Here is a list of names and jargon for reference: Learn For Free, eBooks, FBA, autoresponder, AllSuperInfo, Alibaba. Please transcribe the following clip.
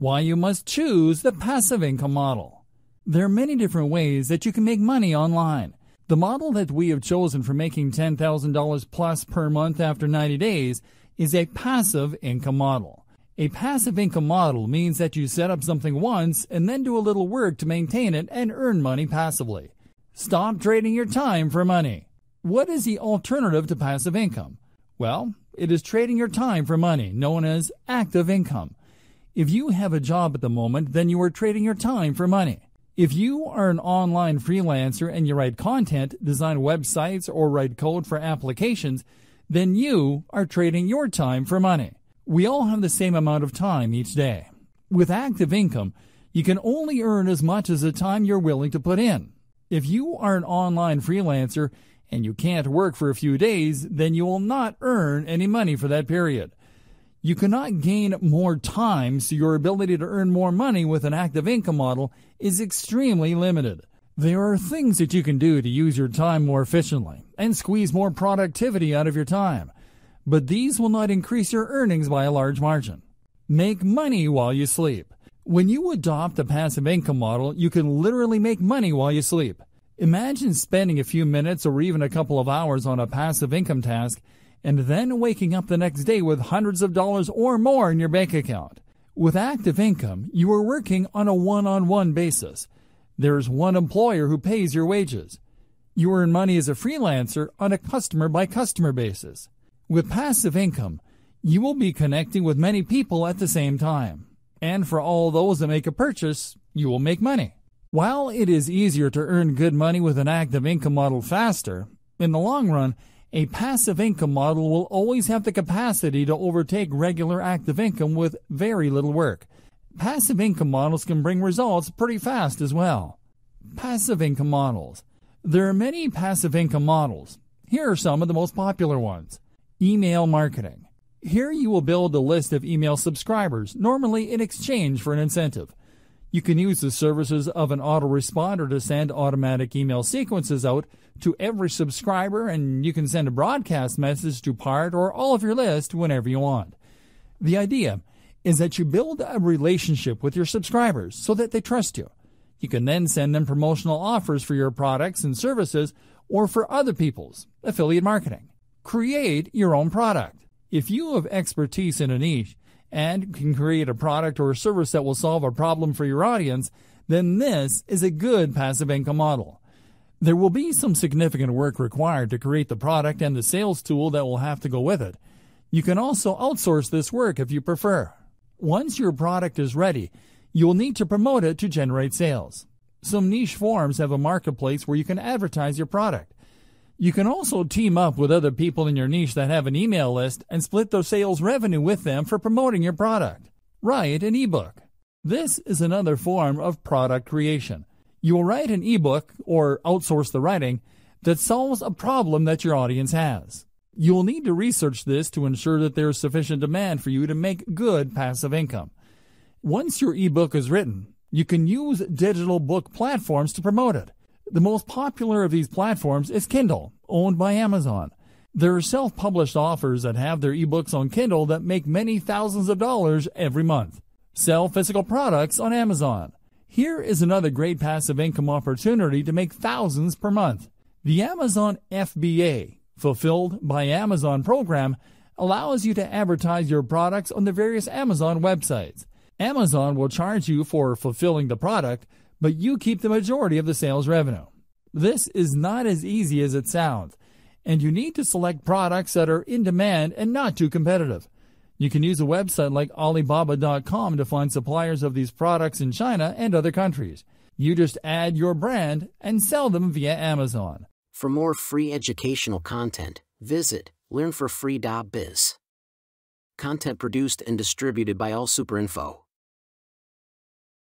why you must choose the passive income model. There are many different ways that you can make money online. The model that we have chosen for making $10,000 plus per month after 90 days is a passive income model. A passive income model means that you set up something once and then do a little work to maintain it and earn money passively. Stop trading your time for money. What is the alternative to passive income? Well, it is trading your time for money, known as active income. If you have a job at the moment, then you are trading your time for money. If you are an online freelancer and you write content, design websites, or write code for applications, then you are trading your time for money. We all have the same amount of time each day. With active income, you can only earn as much as the time you're willing to put in. If you are an online freelancer and you can't work for a few days, then you will not earn any money for that period. You cannot gain more time, so your ability to earn more money with an active income model is extremely limited. There are things that you can do to use your time more efficiently and squeeze more productivity out of your time, but these will not increase your earnings by a large margin. Make money while you sleep. When you adopt a passive income model, you can literally make money while you sleep. Imagine spending a few minutes or even a couple of hours on a passive income task and then waking up the next day with hundreds of dollars or more in your bank account. With active income, you are working on a one-on-one basis. There is one employer who pays your wages. You earn money as a freelancer on a customer-by-customer basis. With passive income, you will be connecting with many people at the same time. And for all those that make a purchase, you will make money. While it is easier to earn good money with an active income model faster, in the long run, a passive income model will always have the capacity to overtake regular active income with very little work. Passive income models can bring results pretty fast as well. Passive income models. There are many passive income models. Here are some of the most popular ones. Email marketing. Here you will build a list of email subscribers, normally in exchange for an incentive. You can use the services of an autoresponder to send automatic email sequences out to every subscriber, and you can send a broadcast message to part or all of your list whenever you want. The idea is that you build a relationship with your subscribers so that they trust you. You can then send them promotional offers for your products and services or for other people's. Affiliate marketing. Create your own product. If you have expertise in a niche, and can create a product or a service that will solve a problem for your audience, then this is a good passive income model. There will be some significant work required to create the product and the sales tool that will have to go with it. You can also outsource this work if you prefer. Once your product is ready, you will need to promote it to generate sales. Some niche forums have a marketplace where you can advertise your product. You can also team up with other people in your niche that have an email list and split their sales revenue with them for promoting your product. Write an ebook. This is another form of product creation. You will write an ebook or outsource the writing that solves a problem that your audience has. You will need to research this to ensure that there is sufficient demand for you to make good passive income. Once your ebook is written, you can use digital book platforms to promote it. The most popular of these platforms is Kindle, owned by Amazon. There are self-published authors that have their ebooks on Kindle that make many thousands of dollars every month. Sell physical products on Amazon. Here is another great passive income opportunity to make thousands per month. The Amazon FBA, Fulfilled by Amazon program, allows you to advertise your products on the various Amazon websites. Amazon will charge you for fulfilling the product, but you keep the majority of the sales revenue. This is not as easy as it sounds, and you need to select products that are in demand and not too competitive. You can use a website like Alibaba.com to find suppliers of these products in China and other countries. You just add your brand and sell them via Amazon. For more free educational content, visit learnforfree.biz. Content produced and distributed by AllSuperInfo.